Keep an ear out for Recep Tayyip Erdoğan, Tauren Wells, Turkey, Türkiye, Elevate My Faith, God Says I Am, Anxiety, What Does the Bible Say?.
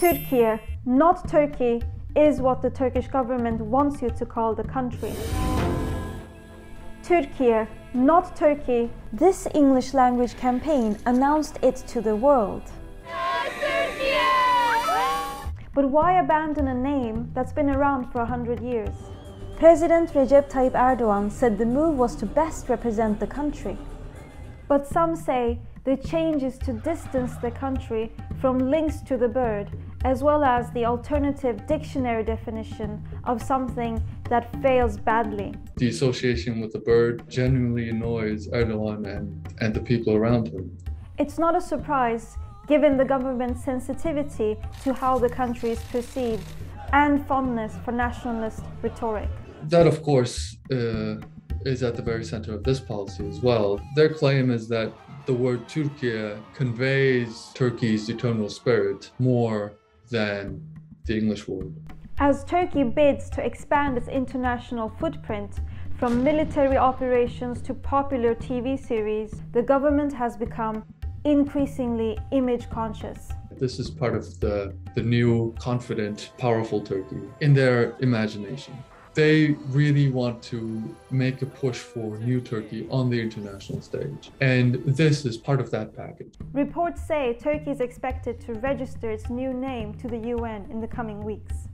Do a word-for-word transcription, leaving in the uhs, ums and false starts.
Türkiye, not Turkey, is what the Turkish government wants you to call the country. Türkiye, not Turkey. This English language campaign announced it to the world. But why abandon a name that's been around for a hundred years? President Recep Tayyip Erdoğan said the move was to best represent the country. But some say the change is to distance the country from links to the bird, as well as the alternative dictionary definition of something that fails badly. The association with the bird genuinely annoys Erdogan and, and the people around him. It's not a surprise, given the government's sensitivity to how the country is perceived and fondness for nationalist rhetoric. That, of course, uh, is at the very center of this policy as well. Their claim is that the word Türkiye conveys Turkey's eternal spirit more than the English word. As Turkey bids to expand its international footprint, from military operations to popular T V series, the government has become increasingly image conscious. This is part of the, the new, confident, powerful Turkey in their imagination. They really want to make a push for new Turkey on the international stage, and this is part of that package. Reports say Turkey is expected to register its new name to the U N in the coming weeks.